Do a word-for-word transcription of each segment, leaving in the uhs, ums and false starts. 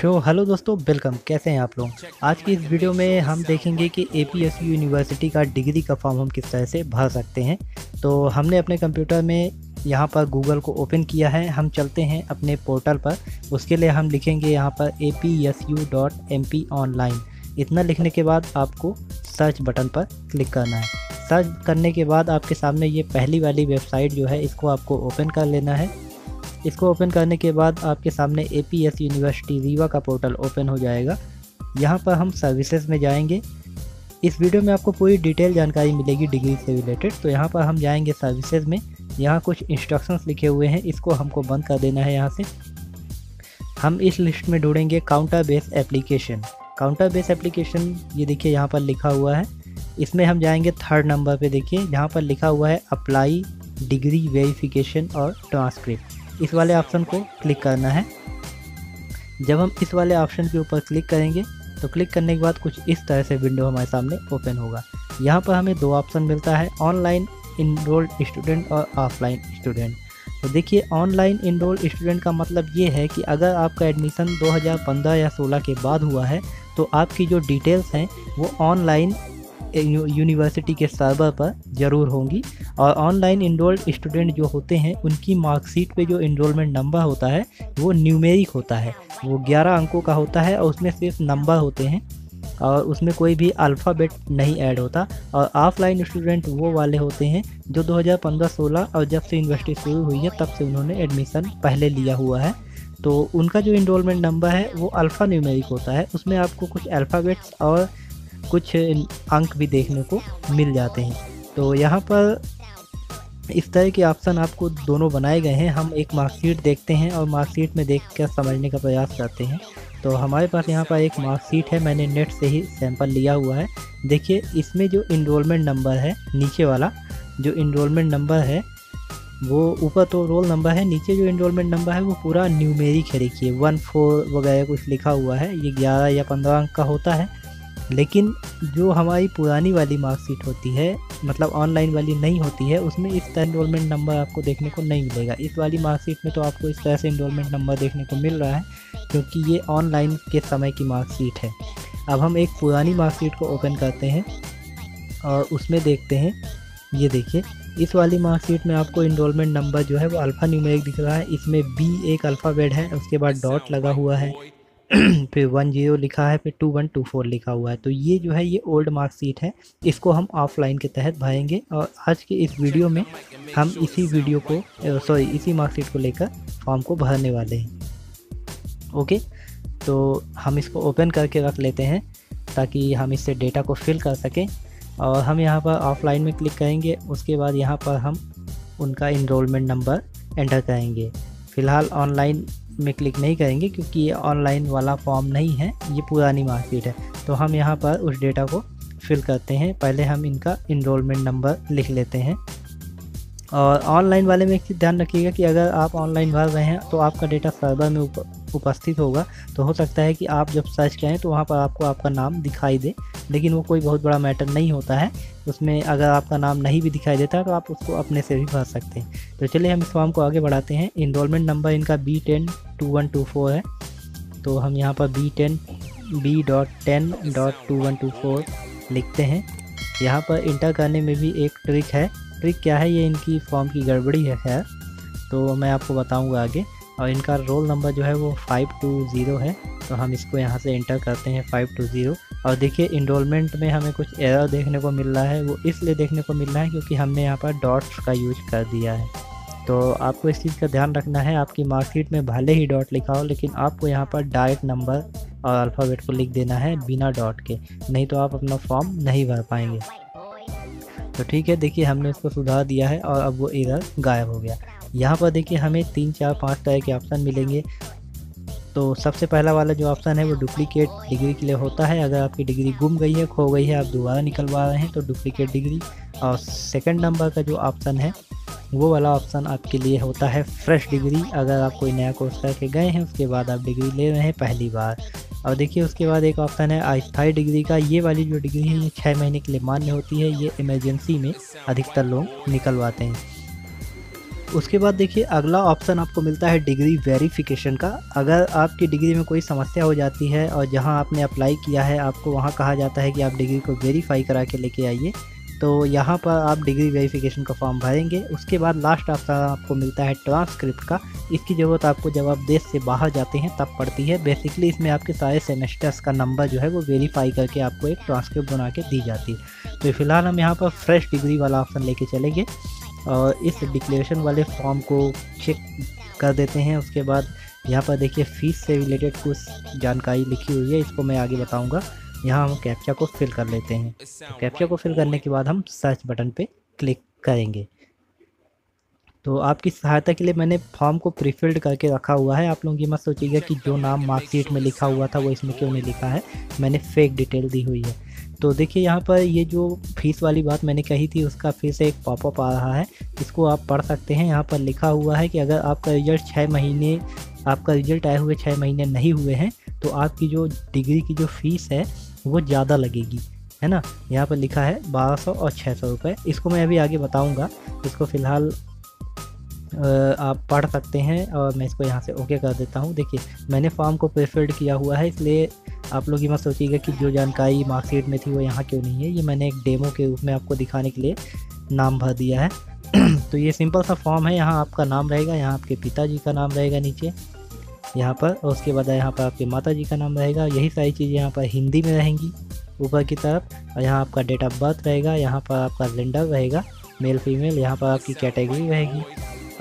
Show. Hello दोस्तों, welcome. कैसे हैं आप लोग? आज की इस वीडियो में हम देखेंगे कि A P S U university का डिग्री का फॉर्म हम किस तरह से भर सकते हैं। तो हमने अपने कंप्यूटर में यहाँ पर गूगल को ओपन किया है। हम चलते हैं अपने पोर्टल पर। उसके लिए हम लिखेंगे यहाँ पर A P S U dot M P online. इतना लिखने के बाद आपको सर्च बटन पर क्लिक करना है। सर्च करने के बाद आपके सामने ये पहली वाली वेबसाइट जो है, इसको आपको ओपन कर लेना है। इसको ओपन करने के बाद आपके सामने A P S university Rewa का पोर्टल ओपन हो जाएगा। यहाँ पर हम सर्विसेज में जाएंगे। इस वीडियो में आपको पूरी डिटेल जानकारी मिलेगी डिग्री से रिलेटेड। तो यहाँ पर हम जाएंगे सर्विसेज में। यहाँ कुछ इंस्ट्रक्शंस लिखे हुए हैं, इसको हमको बंद कर देना है। यहाँ से हम इस लिस्ट में ढूंढेंगे counter base application. Counter base application ये देखिए यहाँ पर लिखा हुआ है। इसमें हम जाएंगे थर्ड नंबर पर। देखिए यहाँ पर लिखा हुआ है अप्लाई डिग्री वेरीफिकेशन और ट्रांसक्रिप्ट। इस वाले ऑप्शन को क्लिक करना है। जब हम इस वाले ऑप्शन के ऊपर क्लिक करेंगे तो क्लिक करने के बाद कुछ इस तरह से विंडो हमारे सामने ओपन होगा। यहाँ पर हमें दो ऑप्शन मिलता है, ऑनलाइन इनरोल्ड स्टूडेंट और ऑफलाइन स्टूडेंट। तो देखिए ऑनलाइन इनरोल्ड स्टूडेंट का मतलब ये है कि अगर आपका एडमिशन दो हज़ार पंद्रह या सोलह के बाद हुआ है तो आपकी जो डिटेल्स हैं वो ऑनलाइन यूनिवर्सिटी के सर्वर पर ज़रूर होंगी। और ऑनलाइन इनरोल्ड स्टूडेंट जो होते हैं उनकी मार्कशीट पे जो इनरोलमेंट नंबर होता है वो न्यूमेरिक होता है, वो ग्यारह अंकों का होता है और उसमें सिर्फ नंबर होते हैं और उसमें कोई भी अल्फ़ाबेट नहीं ऐड होता। और ऑफलाइन स्टूडेंट वो वाले होते हैं जो दो हज़ार पंद्रह सोलह और जब से यूनिवर्सिटी शुरू हुई है तब से उन्होंने एडमिशन पहले लिया हुआ है, तो उनका जो इनरोलमेंट नंबर है वो अल्फ़ा न्यूमेरिक होता है। उसमें आपको कुछ अल्फ़ाबेट्स और कुछ अंक भी देखने को मिल जाते हैं। तो यहाँ पर इस तरह के ऑप्शन आपको दोनों बनाए गए हैं। हम एक मार्कशीट देखते हैं और मार्कशीट में देख कर समझने का प्रयास करते हैं। तो हमारे पास यहाँ पर एक मार्कशीट है, मैंने नेट से ही सैंपल लिया हुआ है। देखिए इसमें जो इनरोलमेंट नंबर है, नीचे वाला जो इनरोलमेंट नंबर है वो ऊपर तो रोल नंबर है, नीचे जो इनरोलमेंट नंबर है वो पूरा न्यूमेरिक है। देखिए वन फोर वगैरह कुछ लिखा हुआ है। ये ग्यारह या पंद्रह अंक का होता है। लेकिन जो हमारी पुरानी वाली मार्कशीट होती है, मतलब ऑनलाइन वाली नहीं होती है, उसमें इस तरह इनरोलमेंट नंबर आपको देखने को नहीं मिलेगा। इस वाली मार्कशीट में तो आपको इस तरह से इनरोलमेंट नंबर देखने को मिल रहा है क्योंकि ये ऑनलाइन के समय की मार्कशीट है। अब हम एक पुरानी मार्कशीट को ओपन करते हैं और उसमें देखते हैं। ये देखिए इस वाली मार्कशीट में आपको इनरोलमेंट नंबर जो है वो अल्फ़ा न्यूमेरिक दिख रहा है। इसमें बी एक अल्फ़ाबेट है, उसके बाद डॉट लगा हुआ है, फिर वन जीरो लिखा है, फिर टू वन टू फोर लिखा हुआ है। तो ये जो है ये ओल्ड मार्कशीट है, इसको हम ऑफलाइन के तहत भरेंगे। और आज के इस वीडियो में हम इसी वीडियो को सॉरी इसी मार्कशीट को लेकर फॉर्म को भरने वाले हैं। ओके, तो हम इसको ओपन करके रख लेते हैं ताकि हम इससे डेटा को फिल कर सकें। और हम यहाँ पर ऑफलाइन में क्लिक करेंगे। उसके बाद यहाँ पर हम उनका इनरोलमेंट नंबर एंटर करेंगे। फ़िलहाल ऑनलाइन में क्लिक नहीं करेंगे क्योंकि ये ऑनलाइन वाला फॉर्म नहीं है, ये पुरानी मार्कशीट है। तो हम यहाँ पर उस डेटा को फिल करते हैं। पहले हम इनका इनरोलमेंट नंबर लिख लेते हैं। और ऑनलाइन वाले में एक चीज़ ध्यान रखिएगा कि अगर आप ऑनलाइन भर रहे हैं तो आपका डेटा सर्वर में उप, उपस्थित होगा। तो हो सकता है कि आप जब सर्च करें तो वहाँ पर आपको आपका नाम दिखाई दे, लेकिन वो कोई बहुत बड़ा मैटर नहीं होता है। उसमें अगर आपका नाम नहीं भी दिखाई देता तो आप उसको अपने से भी भर सकते हैं। तो चलिए हम इस फॉर्म को आगे बढ़ाते हैं। इनरोलमेंट नंबर इनका B ten two one two four है। तो हम यहाँ पर B ten B dot ten dot two one two four लिखते हैं। यहाँ पर इंटर करने में भी एक ट्रिक है। ट्रिक क्या है, ये इनकी फॉर्म की गड़बड़ी है, खैर तो मैं आपको बताऊंगा आगे। और इनका रोल नंबर जो है वो फाइव टू ज़ीरो है। तो हम इसको यहाँ से इंटर करते हैं फाइव टू ज़ीरो। और देखिए इनरोलमेंट में हमें कुछ एरर देखने को मिल रहा है। वो इसलिए देखने को मिल रहा है क्योंकि हमने यहाँ पर डॉट्स का यूज कर दिया है। तो आपको इस चीज़ का ध्यान रखना है। आपकी मार्कशीट में भले ही डॉट लिखा हो, लेकिन आपको यहाँ पर डायरेक्ट नंबर और अल्फ़ाबेट को लिख देना है बिना डॉट के, नहीं तो आप अपना फॉर्म नहीं भर पाएंगे। तो ठीक है, देखिए हमने उसको सुधार दिया है और अब वो एरर गायब हो गया। यहाँ पर देखिए हमें तीन चार पाँच तरह के ऑप्शन मिलेंगे। तो सबसे पहला वाला जो ऑप्शन है वो डुप्लीकेट डिग्री के लिए होता है। अगर आपकी डिग्री गुम गई है, खो गई है, आप दोबारा निकलवा रहे हैं तो डुप्लीकेट डिग्री। और सेकंड नंबर का जो ऑप्शन है वो वाला ऑप्शन आपके लिए होता है फ्रेश डिग्री। अगर आप कोई नया कोर्स करके गए हैं उसके बाद आप डिग्री ले रहे हैं पहली बार। और देखिए उसके बाद एक ऑप्शन है अस्थायी डिग्री का। ये वाली जो डिग्री है ये छः महीने के लिए मान्य होती है। ये इमरजेंसी में अधिकतर लोग निकलवाते हैं। उसके बाद देखिए अगला ऑप्शन आपको मिलता है डिग्री वेरिफिकेशन का। अगर आपकी डिग्री में कोई समस्या हो जाती है और जहां आपने अप्लाई किया है आपको वहां कहा जाता है कि आप डिग्री को वेरीफाई करा के लेके आइए, तो यहां पर आप डिग्री वेरिफिकेशन का फॉर्म भरेंगे। उसके बाद लास्ट ऑप्शन आपको मिलता है ट्रांसक्रिप्ट का। इसकी ज़रूरत आपको जब आप देश से बाहर जाते हैं तब पड़ती है। बेसिकली इसमें आपके सारे सेमेस्टर्स का नंबर जो है वो वेरीफाई करके आपको एक ट्रांसक्रिप्ट बना के दी जाती है। तो फिलहाल हम यहाँ पर फ्रेश डिग्री वाला ऑप्शन लेके चलेंगे और इस डिक्लेरेशन वाले फॉर्म को चेक कर देते हैं। उसके बाद यहाँ पर देखिए फ़ीस से रिलेटेड कुछ जानकारी लिखी हुई है, इसको मैं आगे बताऊँगा। यहाँ हम कैप्चा को फिल कर लेते हैं। तो कैप्चा को फिल करने के बाद हम सर्च बटन पे क्लिक करेंगे। तो आपकी सहायता के लिए मैंने फॉर्म को प्रीफिल्ड करके रखा हुआ है। आप लोग ये मत सोचिएगा कि जो नाम मार्कशीट में लिखा हुआ था वो इसमें क्यों नहीं लिखा है, मैंने फेक डिटेल दी हुई है। तो देखिए यहाँ पर ये जो फीस वाली बात मैंने कही थी उसका फिर से एक पॉपअप आ रहा है, इसको आप पढ़ सकते हैं। यहाँ पर लिखा हुआ है कि अगर आपका रिजल्ट छः महीने आपका रिजल्ट आए हुए छः महीने नहीं हुए हैं तो आपकी जो डिग्री की जो फ़ीस है वो ज़्यादा लगेगी, है ना। यहाँ पर लिखा है बारह सौ और छः सौ रुपये। इसको मैं अभी आगे बताऊँगा, इसको फ़िलहाल आप पढ़ सकते हैं और मैं इसको यहाँ से ओके कर देता हूँ। देखिए मैंने फॉर्म को प्रीफिल्ड किया हुआ है, इसलिए आप लोग ये मत सोचिएगा कि जो जानकारी मार्कशीट में थी वो यहाँ क्यों नहीं है। ये मैंने एक डेमो के रूप में आपको दिखाने के लिए नाम भर दिया है। तो ये सिंपल सा फॉर्म है, यहाँ आपका नाम रहेगा, यहाँ आपके पिताजी का नाम रहेगा नीचे यहाँ पर, और उसके बाद यहाँ पर आपके माताजी का नाम रहेगा। यही सारी चीज़ें यहाँ पर हिंदी में रहेंगी ऊपर की तरफ, और यहाँ आपका डेट ऑफ बर्थ रहेगा, यहाँ पर आपका जेंडर रहेगा मेल फीमेल, यहाँ पर आपकी कैटेगरी रहेगी।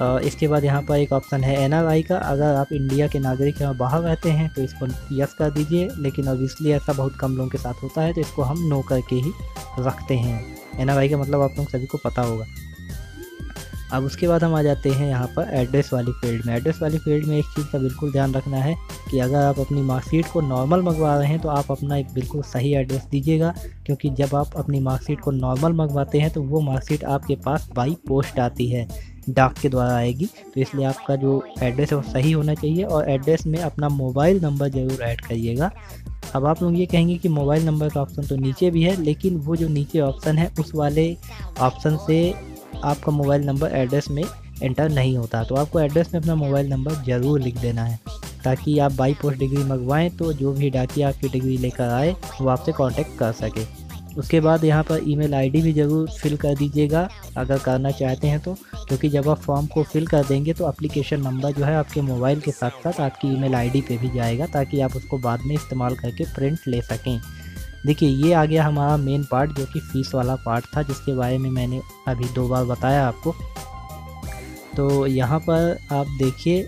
और इसके बाद यहाँ पर एक ऑप्शन है एन आर आई का। अगर आप इंडिया के नागरिक यहाँ बाहर रहते हैं तो इसको यस कर दीजिए, लेकिन ऑब्वियसली ऐसा बहुत कम लोगों के साथ होता है तो इसको हम नो करके ही रखते हैं। एन आर आई का मतलब आप लोग सभी को पता होगा। अब उसके बाद हम आ जाते हैं यहाँ पर एड्रेस वाली फील्ड में। एड्रेस वाली फील्ड में एक चीज़ का बिल्कुल ध्यान रखना है कि अगर आप अपनी मार्कशीट को नॉर्मल मंगवा रहे हैं तो आप अपना एक बिल्कुल सही एड्रेस दीजिएगा, क्योंकि जब आप अपनी मार्कशीट को नॉर्मल मंगवाते हैं तो वो मार्कशीट आपके पास बाई पोस्ट आती है, डाक के द्वारा आएगी। तो इसलिए आपका जो एड्रेस है वो सही होना चाहिए और एड्रेस में अपना मोबाइल नंबर ज़रूर ऐड करिएगा। अब आप लोग ये कहेंगे कि मोबाइल नंबर का ऑप्शन तो नीचे भी है, लेकिन वो जो नीचे ऑप्शन है उस वाले ऑप्शन से आपका मोबाइल नंबर एड्रेस में एंटर नहीं होता। तो आपको एड्रेस में अपना मोबाइल नंबर ज़रूर लिख देना है ताकि आप बाई पोस्ट डिग्री मंगवाएं तो जो भी डाकिया आपकी डिग्री लेकर आए वो आपसे कांटेक्ट कर सके। उसके बाद यहाँ पर ईमेल आईडी भी ज़रूर फिल कर दीजिएगा अगर करना चाहते हैं तो, क्योंकि जब आप फॉर्म को फिल कर देंगे तो एप्लीकेशन नंबर जो है आपके मोबाइल के साथ साथ आपकी ईमेल आईडी पे भी जाएगा ताकि आप उसको बाद में इस्तेमाल करके प्रिंट ले सकें। देखिए ये आ गया हमारा मेन पार्ट जो कि फ़ीस वाला पार्ट था, जिसके बारे में मैंने अभी दो बार बताया आपको। तो यहाँ पर आप देखिए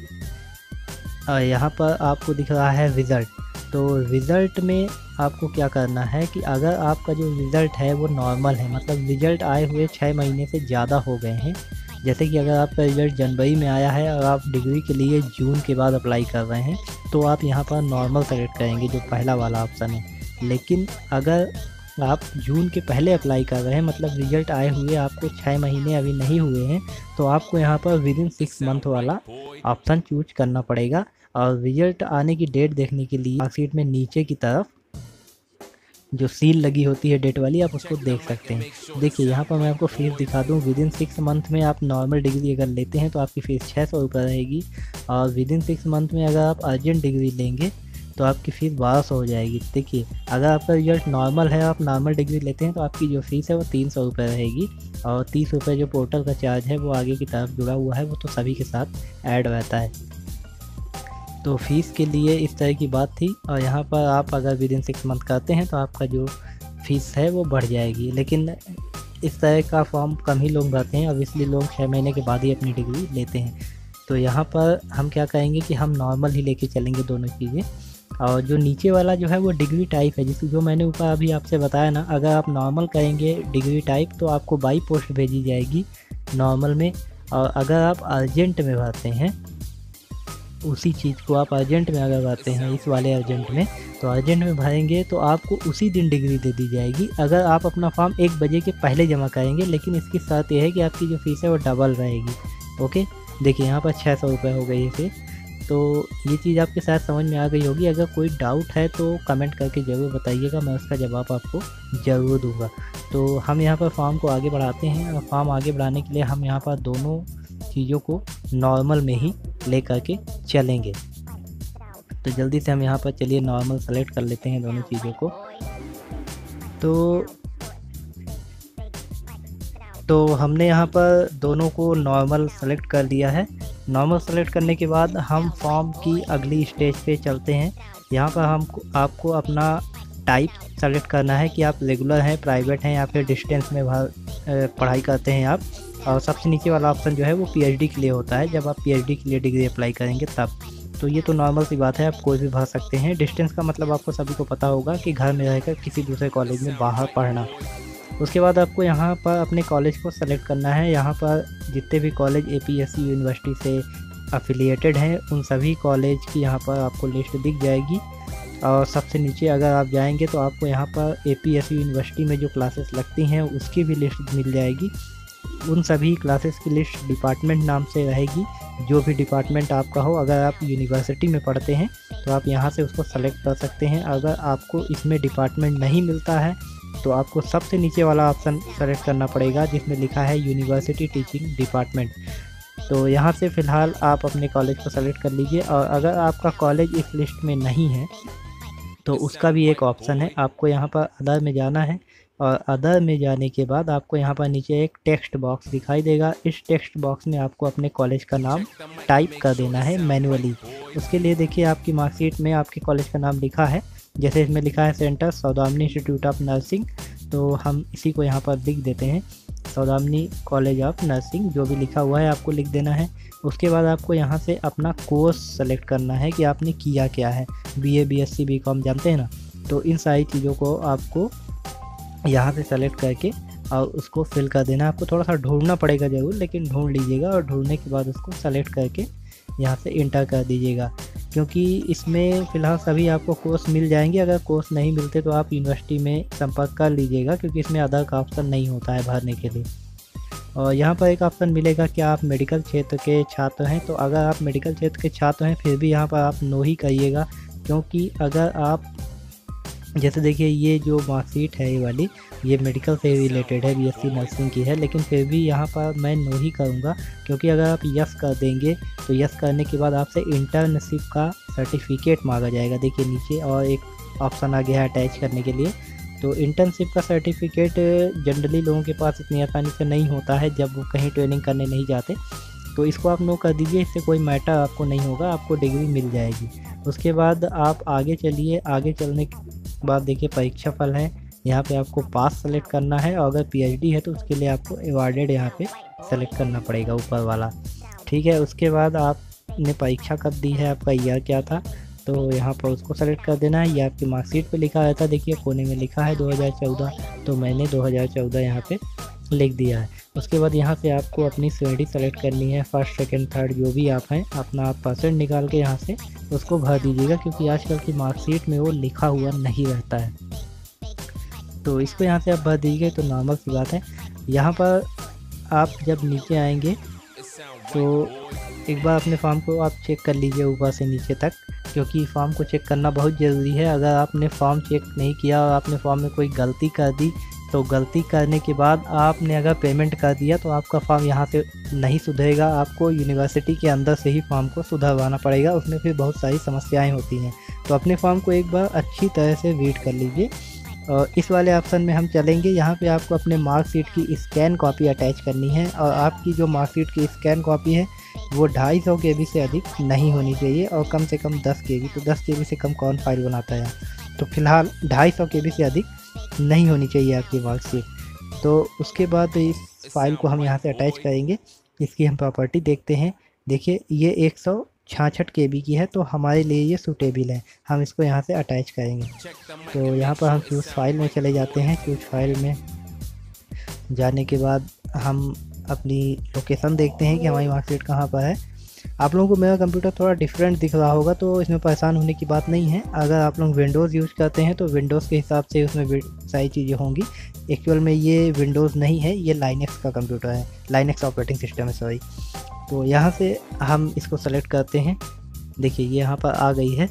यहाँ पर आपको दिख रहा है रिज़ल्ट। तो रिज़ल्ट में आपको क्या करना है कि अगर आपका जो रिज़ल्ट है वो नॉर्मल है, मतलब रिज़ल्ट आए हुए छः महीने से ज़्यादा हो गए हैं, जैसे कि अगर आपका रिज़ल्ट जनवरी में आया है और आप डिग्री के लिए जून के बाद अप्लाई कर रहे हैं तो आप यहाँ पर नॉर्मल सेलेक्ट करेंगे जो पहला वाला ऑप्शन है। लेकिन अगर आप जून के पहले अप्लाई कर रहे हैं, मतलब रिज़ल्ट आए हुए आपको छः महीने अभी नहीं हुए हैं, तो आपको यहाँ पर विद इन सिक्स मंथ वाला ऑप्शन चूज करना पड़ेगा। और रिज़ल्ट आने की डेट देखने के लिए मार्कशीट में नीचे की तरफ जो सील लगी होती है डेट वाली, आप उसको देख सकते हैं। देखिए यहाँ पर मैं आपको फ़ीस दिखा दूँ। विद इन सिक्स मंथ में आप नॉर्मल डिग्री अगर लेते हैं तो आपकी फ़ीस छः सौ रुपये रहेगी, और विद इन सिक्स मंथ में अगर आप अर्जेंट डिग्री लेंगे तो आपकी फ़ीस बारह सौ हो जाएगी। देखिए अगर आपका रिजल्ट नॉर्मल है, आप नॉर्मल डिग्री लेते हैं तो आपकी जो फ़ीस है वो तीन सौ रुपये रहेगी, और तीस रुपये जो पोर्टल का चार्ज है वो आगे की तरफ जुड़ा हुआ है, वो तो सभी के साथ ऐड रहता है। तो फ़ीस के लिए इस तरह की बात थी। और यहाँ पर आप अगर विद इन सिक्स मंथ करते हैं तो आपका जो फ़ीस है वो बढ़ जाएगी, लेकिन इस तरह का फॉर्म कम ही लोग भरते हैं और इसलिए लोग छः महीने के बाद ही अपनी डिग्री लेते हैं। तो यहाँ पर हम क्या करेंगे कि हम नॉर्मल ही लेके चलेंगे दोनों चीज़ें, और जो नीचे वाला जो है वो डिग्री टाइप है, जिसको जो मैंने ऊपर अभी आपसे बताया ना, अगर आप नॉर्मल करेंगे डिग्री टाइप तो आपको बाई पोस्ट भेजी जाएगी नॉर्मल में, और अगर आप अर्जेंट में भरते हैं उसी चीज़ को आप अर्जेंट में अगर भरते हैं इस वाले अर्जेंट में, तो अर्जेंट में भरेंगे तो आपको उसी दिन डिग्री दे दी जाएगी अगर आप अपना फॉर्म एक बजे के पहले जमा करेंगे। लेकिन इसकी शर्त यह है कि आपकी जो फ़ीस है वो डबल रहेगी। ओके देखिए यहाँ पर छः सौ रुपये हो गई है फीस। तो ये चीज़ आपके साथ समझ में आ गई होगी। अगर कोई डाउट है तो कमेंट करके ज़रूर बताइएगा, मैं उसका जवाब आपको ज़रूर दूंगा। तो हम यहाँ पर फॉर्म को आगे बढ़ाते हैं, और फॉर्म आगे बढ़ाने के लिए हम यहाँ पर दोनों चीज़ों को नॉर्मल में ही ले करके चलेंगे। तो जल्दी से हम यहाँ पर चलिए नॉर्मल सेलेक्ट कर लेते हैं दोनों चीज़ों को। तो तो हमने यहाँ पर दोनों को नॉर्मल सेलेक्ट कर दिया है। नॉर्मल सेलेक्ट करने के बाद हम फॉर्म की अगली स्टेज पे चलते हैं। यहाँ पर हम आपको अपना टाइप सेलेक्ट करना है कि आप रेगुलर हैं, प्राइवेट हैं या फिर डिस्टेंस में पढ़ाई करते हैं आप। और सबसे नीचे वाला ऑप्शन जो है वो पीएचडी के लिए होता है, जब आप पीएचडी के लिए डिग्री अप्लाई करेंगे तब। तो ये तो नॉर्मल सी बात है, आप कोई भी भर सकते हैं। डिस्टेंस का मतलब आपको सभी को पता होगा कि घर में रहकर किसी दूसरे कॉलेज में बाहर पढ़ना। उसके बाद आपको यहाँ पर अपने कॉलेज को सेलेक्ट करना है। यहाँ पर जितने भी कॉलेज एपीएससी यूनिवर्सिटी से अफिलिएटेड हैं उन सभी कॉलेज की यहाँ पर आपको लिस्ट दिख जाएगी। और सबसे नीचे अगर आप जाएंगे तो आपको यहाँ पर एपीएससी यूनिवर्सिटी में जो क्लासेस लगती हैं उसकी भी लिस्ट मिल जाएगी। उन सभी क्लासेस की लिस्ट डिपार्टमेंट नाम से रहेगी, जो भी डिपार्टमेंट आपका हो। अगर आप यूनिवर्सिटी में पढ़ते हैं तो आप यहाँ से उसको सेलेक्ट कर सकते हैं। अगर आपको इसमें डिपार्टमेंट नहीं मिलता है तो आपको सबसे नीचे वाला ऑप्शन सेलेक्ट करना पड़ेगा जिसमें लिखा है यूनिवर्सिटी टीचिंग डिपार्टमेंट। तो यहाँ से फ़िलहाल आप अपने कॉलेज को सेलेक्ट कर लीजिए। और अगर आपका कॉलेज इस लिस्ट में नहीं है तो उसका भी एक ऑप्शन है, आपको यहाँ पर अदर में जाना है। और अदर में जाने के बाद आपको यहाँ पर नीचे एक टेक्स्ट बॉक्स दिखाई देगा। इस टेक्स्ट बॉक्स में आपको अपने कॉलेज का नाम टाइप कर देना है मैनुअली। उसके लिए देखिए आपकी मार्कशीट में आपके कॉलेज का नाम लिखा है, जैसे इसमें लिखा है centre Saudamini institute of nursing, तो हम इसी को यहाँ पर लिख देते हैं सौदामिनी कॉलेज ऑफ नर्सिंग, जो भी लिखा हुआ है आपको लिख देना है। उसके बाद आपको यहाँ से अपना कोर्स सेलेक्ट करना है कि आपने किया क्या है, बीए, बीएससी, बीकॉम जानते हैं ना, तो इन सारी चीज़ों को आपको यहाँ से सेलेक्ट करके और उसको फिल कर देना। आपको थोड़ा सा ढूंढना पड़ेगा ज़रूर, लेकिन ढूंढ लीजिएगा और ढूंढने के बाद उसको सेलेक्ट करके यहाँ से इंटर कर दीजिएगा, क्योंकि इसमें फ़िलहाल सभी आपको कोर्स मिल जाएंगे। अगर कोर्स नहीं मिलते तो आप यूनिवर्सिटी में संपर्क कर लीजिएगा, क्योंकि इसमें अदर का ऑप्शन नहीं होता है भरने के लिए। और यहाँ पर एक ऑप्शन मिलेगा कि आप मेडिकल क्षेत्र के छात्र हैं, तो अगर आप मेडिकल क्षेत्र के छात्र हैं फिर भी यहाँ पर आप नो ही करिएगा, क्योंकि अगर आप जैसे देखिए ये जो मार्कशीट है ये वाली, ये मेडिकल से रिलेटेड है, बीएससी नर्सिंग की है, लेकिन फिर भी यहाँ पर मैं नो ही करूँगा, क्योंकि अगर आप यस कर देंगे तो यस करने के बाद आपसे इंटर्नशिप का सर्टिफिकेट मांगा जाएगा। देखिए नीचे और एक ऑप्शन आ गया है अटैच करने के लिए। तो इंटर्नशिप का सर्टिफिकेट जनरली लोगों के पास इतनी आसानी से नहीं होता है जब वो कहीं ट्रेनिंग करने नहीं जाते, तो इसको आप नो कर दीजिए, इससे कोई मैटर आपको नहीं होगा, आपको डिग्री मिल जाएगी। उसके बाद आप आगे चलिए। आगे चलने के बाद देखिए परीक्षा फल है, यहाँ पे आपको पास सेलेक्ट करना है। और अगर पीएचडी है तो उसके लिए आपको अवार्डेड यहाँ पे सेलेक्ट करना पड़ेगा ऊपर वाला, ठीक है। उसके बाद आपने परीक्षा कब दी है, आपका ईयर क्या था, तो यहाँ पर उसको सेलेक्ट कर देना है। ये आपकी मार्कशीट पे लिखा रहता है, देखिए कोने में लिखा है दो हज़ार चौदह, तो मैंने दो हज़ार चौदह यहाँ पे लिख दिया है। उसके बाद यहाँ से आपको अपनी श्रेणी सेलेक्ट करनी है, फर्स्ट, सेकंड, थर्ड, जो भी आप हैं, अपना आप परसेंट निकाल के यहाँ से उसको भर दीजिएगा, क्योंकि आजकल की मार्कशीट में वो लिखा हुआ नहीं रहता है। तो इसको यहाँ से आप भर दीजिए, तो नॉर्मल सी बात है। यहाँ पर आप जब नीचे आएंगे तो एक बार अपने फॉर्म को आप चेक कर लीजिए ऊपर से नीचे तक, क्योंकि फॉर्म को चेक करना बहुत ज़रूरी है। अगर आपने फॉर्म चेक नहीं किया और आपने फॉर्म में कोई गलती कर दी, तो गलती करने के बाद आपने अगर पेमेंट कर दिया तो आपका फॉर्म यहाँ से नहीं सुधरेगा, आपको यूनिवर्सिटी के अंदर से ही फॉर्म को सुधरवाना पड़ेगा, उसमें फिर बहुत सारी समस्याएँ होती हैं। तो अपने फॉर्म को एक बार अच्छी तरह से रीड कर लीजिए। और इस वाले ऑप्शन में हम चलेंगे, यहाँ पे आपको अपने मार्कशीट की स्कैन कॉपी अटैच करनी है। और आपकी जो मार्कशीट की स्कैन कॉपी है वो ढाई सौ के बी से अधिक नहीं होनी चाहिए, और कम से कम दस के बी, तो दस के बी से कम कौन फाइल बनाता है, तो फिलहाल ढाई सौ के बी से अधिक नहीं होनी चाहिए आपकी मार्कशीट। तो उसके बाद इस फाइल को हम यहाँ से अटैच करेंगे। इसकी हम प्रॉपर्टी देखते हैं। देखिए ये एक सौ छियासठ के बी की है, तो हमारे लिए ये सूटेबल है, हम इसको यहाँ से अटैच करेंगे। तो यहाँ पर हम चूज फाइल में चले जाते हैं। चूज फाइल में जाने के बाद हम अपनी लोकेशन देखते हैं कि हमारी मार्कशीट कहाँ पर है। आप लोगों को मेरा कंप्यूटर थोड़ा डिफरेंट दिख रहा होगा, तो इसमें परेशान होने की बात नहीं है। अगर आप लोग विंडोज़ यूज़ करते हैं तो विंडोज़ के हिसाब से उसमें सारी चीज़ें होंगी। एक्चुअल में ये विंडोज़ नहीं है, ये लाइनेक्स का कंप्यूटर है, लाइनेक्स ऑपरेटिंग सिस्टम है, सॉरी। तो यहाँ से हम इसको सेलेक्ट करते हैं। देखिए ये यहाँ पर आ गई है।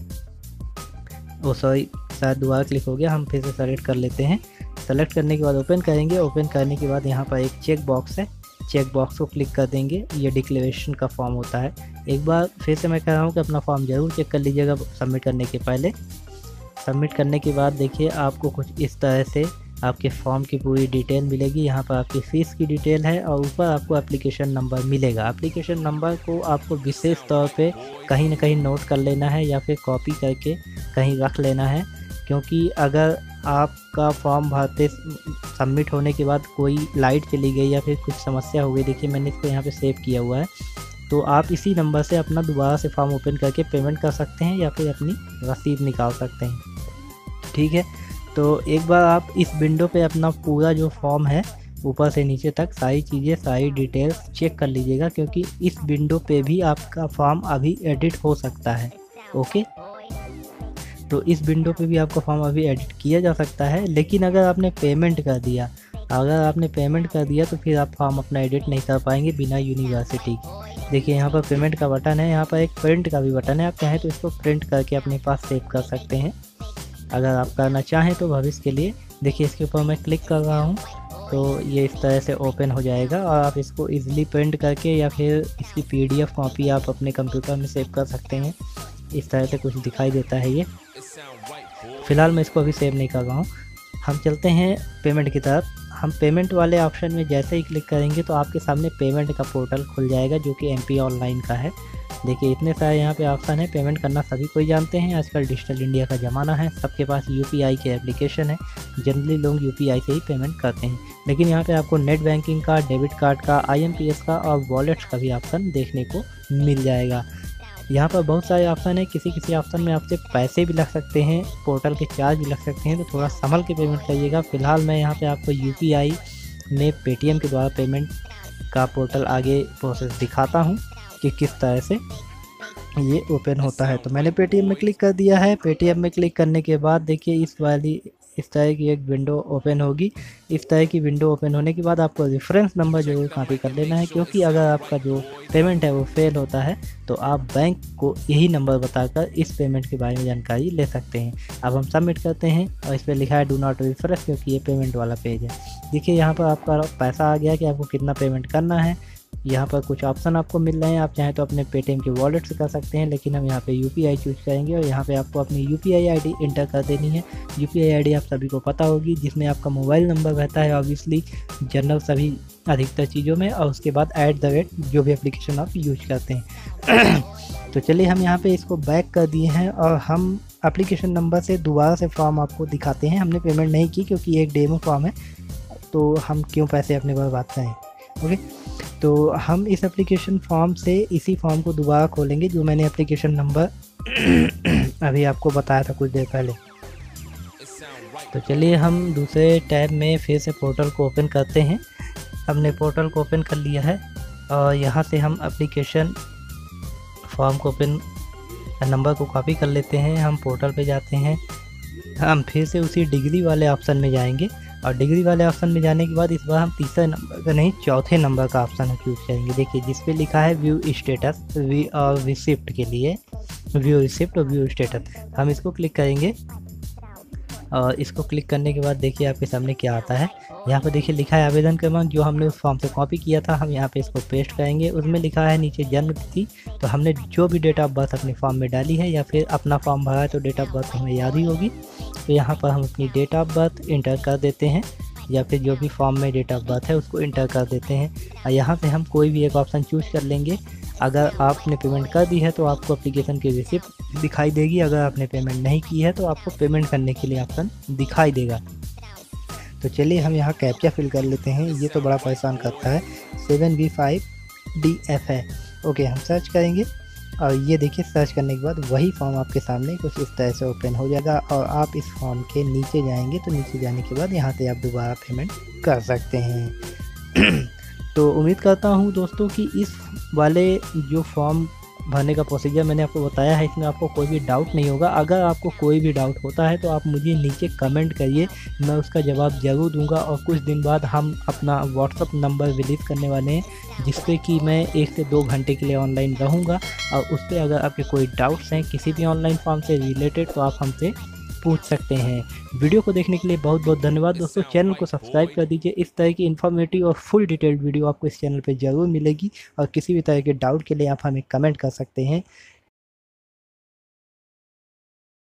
ओ सॉरी, शायद दोबारा क्लिक हो गया, हम फिर से सेलेक्ट कर लेते हैं। सेलेक्ट करने के बाद ओपन करेंगे। ओपन करने के बाद यहाँ पर एक चेक बॉक्स है, चेक बॉक्स को क्लिक कर देंगे। ये डिक्लेरेशन का फॉर्म होता है। एक बार फिर से मैं कह रहा हूँ कि अपना फॉर्म ज़रूर चेक कर लीजिएगा सबमिट करने के पहले। सबमिट करने के बाद देखिए आपको कुछ इस तरह से आपके फॉर्म की पूरी डिटेल मिलेगी। यहाँ पर आपकी फ़ीस की डिटेल है और ऊपर आपको एप्लीकेशन नंबर मिलेगा। एप्लीकेशन नंबर को आपको विशेष तौर पे कहीं ना कहीं नोट कर लेना है या फिर कॉपी करके कहीं रख लेना है, क्योंकि अगर आपका फॉर्म भरते सबमिट होने के बाद कोई लाइट चली गई या फिर कुछ समस्या हो गई, देखिए मैंने इसको यहाँ पर सेव किया हुआ है, तो आप इसी नंबर से अपना दोबारा से फॉर्म ओपन करके पेमेंट कर सकते हैं या फिर अपनी रसीद निकाल सकते हैं। ठीक है, तो एक बार आप इस विंडो पे अपना पूरा जो फॉर्म है ऊपर से नीचे तक सारी चीज़ें सारी डिटेल्स चेक कर लीजिएगा, क्योंकि इस विंडो पे भी आपका फॉर्म अभी एडिट हो सकता है। ओके, तो इस विंडो पे भी आपका फॉर्म अभी एडिट किया जा सकता है। लेकिन अगर आपने पेमेंट कर दिया अगर आपने पेमेंट कर दिया तो फिर आप फॉर्म अपना एडिट नहीं कर पाएंगे बिना यूनिवर्सिटी के। देखिए यहाँ पर पेमेंट का बटन है, यहाँ पर एक प्रिंट का भी बटन है। आप चाहें तो इसको प्रिंट करके अपने पास सेव कर सकते हैं अगर आप करना चाहें तो भविष्य के लिए। देखिए इसके ऊपर मैं क्लिक कर रहा हूँ तो ये इस तरह से ओपन हो जाएगा और आप इसको ईजिली प्रिंट करके या फिर इसकी पीडीएफ कॉपी आप अपने कंप्यूटर में सेव कर सकते हैं। इस तरह से कुछ दिखाई देता है ये, फ़िलहाल मैं इसको अभी सेव नहीं कर रहा हूँ। हम चलते हैं पेमेंट की तरफ। हम पेमेंट वाले ऑप्शन में जैसे ही क्लिक करेंगे तो आपके सामने पेमेंट का पोर्टल खुल जाएगा जो कि एम पी ऑनलाइन का है। देखिए इतने सारे यहाँ पे ऑप्शन है। पेमेंट करना सभी कोई जानते हैं, आजकल डिजिटल इंडिया का ज़माना है, सबके पास यूपीआई के एप्लीकेशन है, जनरली लोग यूपीआई से ही पेमेंट करते हैं। लेकिन यहाँ पे आपको नेट बैंकिंग का, डेबिट कार्ड का, आईएमपीएस का और वॉलेट्स का भी ऑप्शन देखने को मिल जाएगा। यहाँ पर बहुत सारे ऑप्शन है, किसी किसी ऑप्शन में आपसे पैसे भी लग सकते हैं, पोर्टल के चार्ज भी लग सकते हैं, तो थोड़ा संभल के पेमेंट करिएगा। फिलहाल मैं यहाँ पर आपको यूपीआई में पेटीएम के द्वारा पेमेंट का पोर्टल आगे प्रोसेस दिखाता हूँ कि किस तरह से ये ओपन होता है। तो मैंने पेटीएम में क्लिक कर दिया है। पेटीएम में क्लिक करने के बाद देखिए इस वाली इस तरह की एक विंडो ओपन होगी। इस तरह की विंडो ओपन होने के बाद आपको रेफरेंस नंबर जो है कॉपी कर लेना है, क्योंकि अगर आपका जो पेमेंट है वो फेल होता है तो आप बैंक को यही नंबर बताकर इस पेमेंट के बारे में जानकारी ले सकते हैं। अब हम सबमिट करते हैं और इस पर लिखा है डू नॉट रिफ्रेश, क्योंकि ये पेमेंट वाला पेज है। देखिए यहाँ पर आपका पैसा आ गया कि आपको कितना पेमेंट करना है। यहाँ पर कुछ ऑप्शन आपको मिल रहे हैं, आप चाहें तो अपने पेटीएम के वॉलेट से कर सकते हैं, लेकिन हम यहाँ पे यूपीआई चूज़ करेंगे और यहाँ पे आपको अपनी यूपीआई आईडी इंटर कर देनी है। यूपीआई आईडी आप सभी को पता होगी, जिसमें आपका मोबाइल नंबर रहता है ऑब्वियसली जनरल सभी अधिकतर चीज़ों में, और उसके बाद ऐट द रेट जो भी एप्लीकेशन आप यूज करते हैं। तो चलिए हम यहाँ पर इसको बैक कर दिए हैं और हम एप्लीकेशन नंबर से दोबारा से फॉर्म आपको दिखाते हैं। हमने पेमेंट नहीं की क्योंकि ये एक डेमो फॉर्म है, तो हम क्यों पैसे अपने बारे बात करें। ओके, तो हम इस एप्लीकेशन फॉर्म से इसी फॉर्म को दोबारा खोलेंगे जो मैंने एप्लीकेशन नंबर अभी आपको बताया था कुछ देर पहले। तो चलिए हम दूसरे टैब में फिर से पोर्टल को ओपन करते हैं। हमने पोर्टल को ओपन कर लिया है और यहाँ से हम एप्लीकेशन फॉर्म को ओपन नंबर को कॉपी कर लेते हैं। हम पोर्टल पे जाते हैं, हम फिर से उसी डिग्री वाले ऑप्शन में जाएंगे और डिग्री वाले ऑप्शन में जाने के बाद इस बार हम तीसरे नंबर का नहीं चौथे नंबर का ऑप्शन चूज़ करेंगे। देखिए जिस पे लिखा है व्यू स्टेटस वी और रिसिप्ट के लिए व्यू रिसिप्ट और व्यू स्टेटस, हम इसको क्लिक करेंगे और इसको क्लिक करने के बाद देखिए आपके सामने क्या आता है। यहाँ पर देखिए लिखा है आवेदन क्रमांक जो हमने उस फॉर्म से कॉपी किया था, हम यहाँ पे इसको पेस्ट करेंगे। उसमें लिखा है नीचे जन्म तिथि, तो हमने जो भी डेट ऑफ बर्थ अपने फॉर्म में डाली है या फिर अपना फॉर्म भरा है तो डेट ऑफ बर्थ हमें याद ही होगी। तो यहाँ पर हम अपनी डेट ऑफ बर्थ इंटर कर देते हैं या फिर जो भी फॉर्म में डेट ऑफ बर्थ है उसको इंटर कर देते हैं और यहाँ से हम कोई भी एक ऑप्शन चूज़ कर लेंगे। अगर आपने पेमेंट कर दी है तो आपको एप्लीकेशन की रिसिप्ट दिखाई देगी, अगर आपने पेमेंट नहीं की है तो आपको पेमेंट करने के लिए ऑप्शन दिखाई देगा। तो चलिए हम यहाँ कैप्चा फिल कर लेते हैं, ये तो बड़ा परेशान करता है। Seven B five D F है। ओके, हम सर्च करेंगे और ये देखिए सर्च करने के बाद वही फॉर्म आपके सामने कुछ इस तरह से ओपन हो जाएगा और आप इस फॉर्म के नीचे जाएंगे। तो नीचे जाने के बाद यहाँ से आप दोबारा पेमेंट कर सकते हैं। तो उम्मीद करता हूँ दोस्तों कि इस वाले जो फॉर्म भरने का प्रोसीजर मैंने आपको बताया है इसमें आपको कोई भी डाउट नहीं होगा। अगर आपको कोई भी डाउट होता है तो आप मुझे नीचे कमेंट करिए, मैं उसका जवाब ज़रूर दूंगा। और कुछ दिन बाद हम अपना व्हाट्सअप नंबर रिलीज़ करने वाले हैं जिससे कि मैं एक से दो घंटे के लिए ऑनलाइन रहूँगा और उस पर अगर आपके कोई डाउट्स हैं किसी भी ऑनलाइन फॉर्म से रिलेटेड तो आप हमसे पूछ सकते हैं। वीडियो को देखने के लिए बहुत बहुत धन्यवाद दोस्तों। चैनल को सब्सक्राइब कर दीजिए। इस तरह की इन्फॉर्मेटिव और फुल डिटेल्ड वीडियो आपको इस चैनल पर ज़रूर मिलेगी और किसी भी तरह के डाउट के लिए आप हमें कमेंट कर सकते हैं।